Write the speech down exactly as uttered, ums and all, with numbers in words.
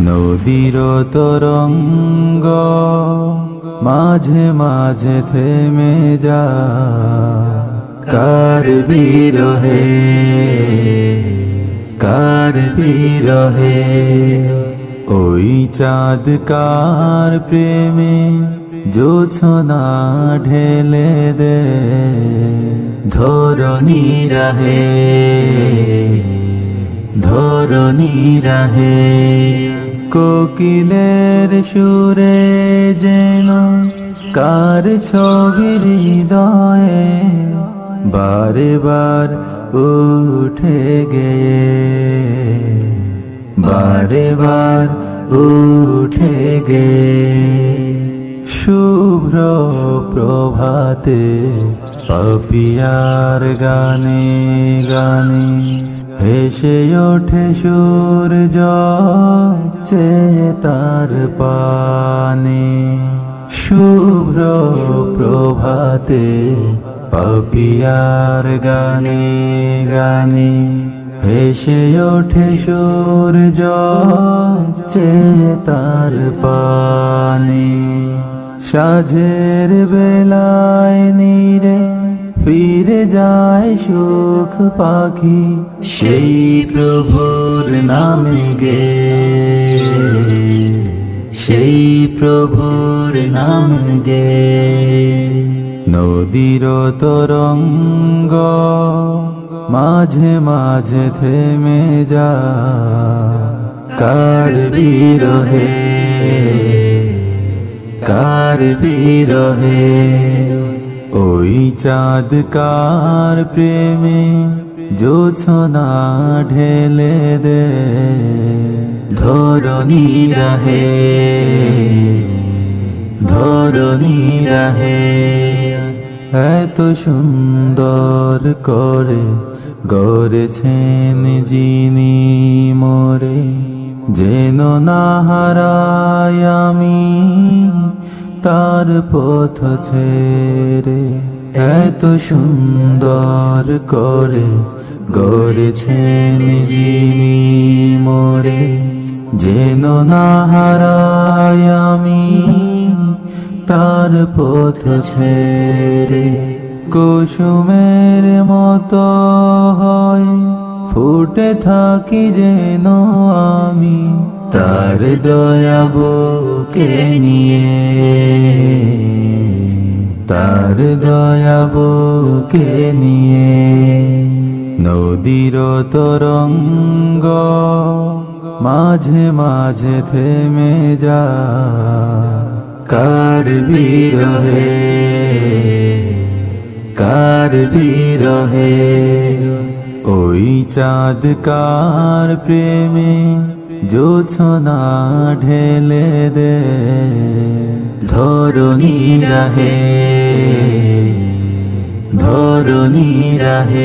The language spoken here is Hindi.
नदीर तरंग माझे माझे थेमे जा कार बिरहे कार बिरहे ओई चाँद कार प्रेमे जो छोना ढेले दे धरणी रहे धरणी रहे कोकिलेर सुरे जेन कार छबिर हृदये बारे बार उठे गए बारे बार उठे गए शुभ्र प्रभाते पपियार गाने गाने हेसे उठे सूरज चेतार पाने शुभ्र प्रभाते पपियार गाने गाने हेसे उठे सूरज चेतार पाने साझेर बेलाय नीरे फिर जाए सुख पाखी सेई प्रभुर नामे गे सेई प्रभुर नामे गे नदीर तरंग माझे माझे थेमे जा कार बिरहे कार बिरहे ओई चाँद कार प्रेमे जो छोना ढेले दे धरणी रहे धरणी रहे एत सुंदर करे गड़ेछेन जिनी मोरे जेन ना हाराय आमी तार पथ छेड़े एत सुंदर करे गड़ेछेन जिनी मोरे जेन ना हाराय आमी तार पथ छेड़े कुसुमेर मतो हय फुटे थाकी जेन आमी तार दया बुके निये तार दया बुके निये नदीर तरंग माझे माझे थेमे जा कार बिरहे कार बिरहे ओई चाँद कार प्रेमे जो छोना ढेले दे धरणी रहे धरणी रहे।